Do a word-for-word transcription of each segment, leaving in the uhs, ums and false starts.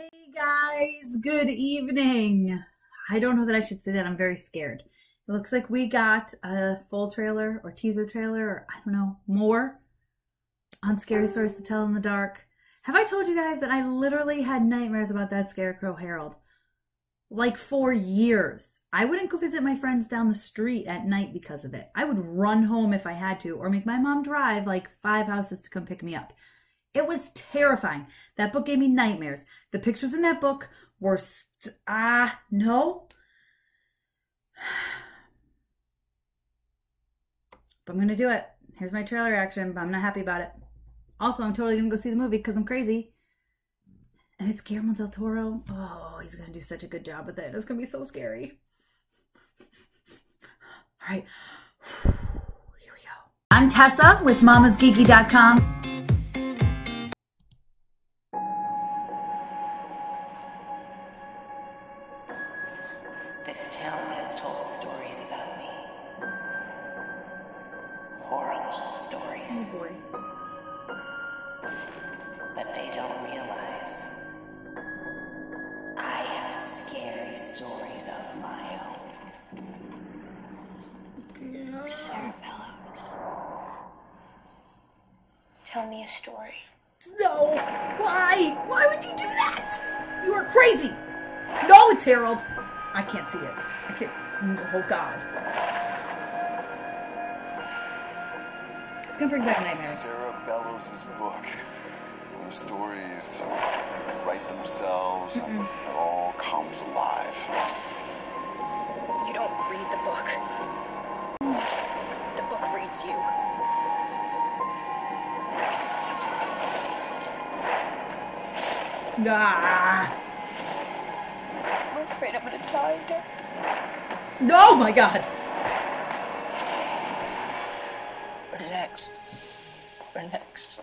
Hey guys, good evening. I don't know that I should say that. I'm very scared. It looks like we got a full trailer or teaser trailer or I don't know, more on Scary Stories to Tell in the Dark. Have I told you guys that I literally had nightmares about that scarecrow Harold? Like for years. I wouldn't go visit my friends down the street at night because of it. I would run home if I had to or make my mom drive like five houses to come pick me up. It was terrifying. That book gave me nightmares. The pictures in that book were st- ah, no. But I'm going to do it. Here's my trailer action, but I'm not happy about it. Also, I'm totally going to go see the movie because I'm crazy. And it's Guillermo del Toro. Oh, he's going to do such a good job with it. It's going to be so scary. All right. Here we go. I'm Tessa with mamas geeky dot com. This town has told stories about me. Horrible stories. Oh boy. But they don't realize I have scary stories of my own. Yeah. Sarah Bellows. Tell me a story. No! Why? Why would you do that? You are crazy! No, it's Harold! I can't see it. I can't. Oh, God. It's going to bring back nightmares. Sarah Bellows' book. The stories that write themselves mm-mm. and it all comes alive. You don't read the book. The book reads you. Ah. I'm afraid I'm gonna die, Dick. No, my God. Relax. Relax.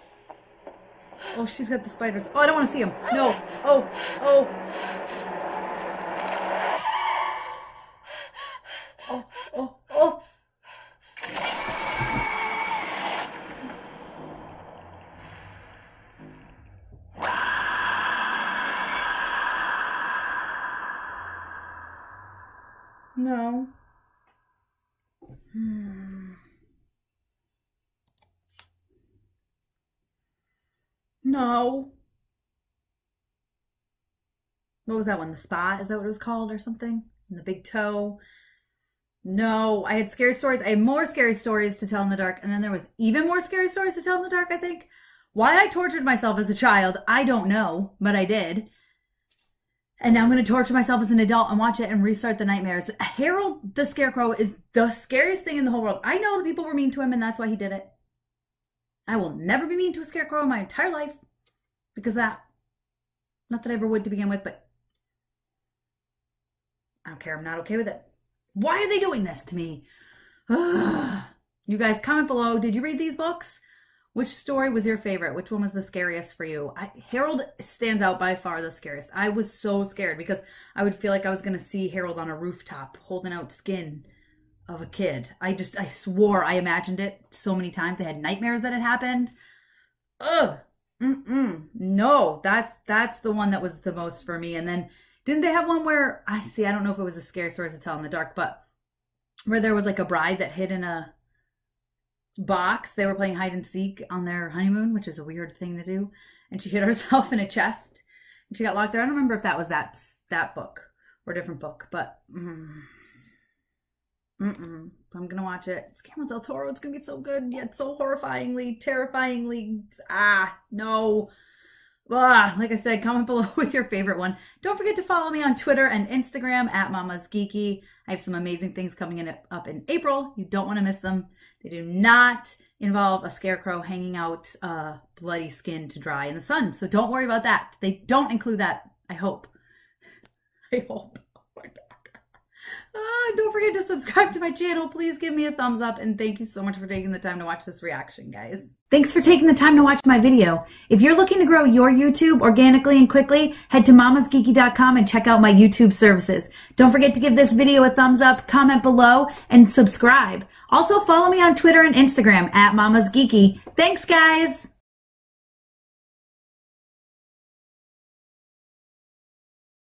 Oh, she's got the spiders. Oh, I don't want to see them. No. Oh, oh. Oh, oh, oh. No. Hmm. No. What was that one? The Spa? Is that what it was called or something? And the Big Toe? No. I had scary stories. I had more scary stories to tell in the dark. And then there was even more scary stories to tell in the dark, I think. Why I tortured myself as a child, I don't know, but I did. And now I'm going to torture myself as an adult and watch it and restart the nightmares. Harold the Scarecrow is the scariest thing in the whole world. I know the people were mean to him and that's why he did it. I will never be mean to a scarecrow in my entire life because of that. Not that I ever would to begin with, but I don't care. I'm not okay with it. Why are they doing this to me? Ugh. You guys, comment below. Did you read these books? Which story was your favorite? Which one was the scariest for you? I, Harold stands out by far the scariest. I was so scared because I would feel like I was going to see Harold on a rooftop holding out skin of a kid. I just, I swore I imagined it so many times. I had nightmares that had happened. Ugh. Mm-mm. No, that's, that's the one that was the most for me. And then didn't they have one where, I see, I don't know if it was a scary story to tell in the dark, but where there was like a bride that hid in a box. They were playing hide and seek on their honeymoon, which is a weird thing to do, and she hid herself in a chest and she got locked there. I don't remember if that was that that book or a different book, but mm, mm-mm. I'm gonna watch it. It's Guillermo del Toro. It's gonna be so good yet so horrifyingly terrifyingly ah no ah, like I said, comment below with your favorite one. Don't forget to follow me on Twitter and Instagram at Mama's Geeky. I have some amazing things coming in up in April. You don't want to miss them. They do not involve a scarecrow hanging out uh, bloody skin to dry in the sun. So don't worry about that. They don't include that, I hope. I hope. Oh my God. Uh, don't forget to subscribe to my channel. Please give me a thumbs up. And thank you so much for taking the time to watch this reaction, guys. Thanks for taking the time to watch my video. If you're looking to grow your YouTube organically and quickly, head to mamas geeky dot com and check out my YouTube services. Don't forget to give this video a thumbs up, comment below, and subscribe. Also, follow me on Twitter and Instagram at mamas geeky. Thanks, guys.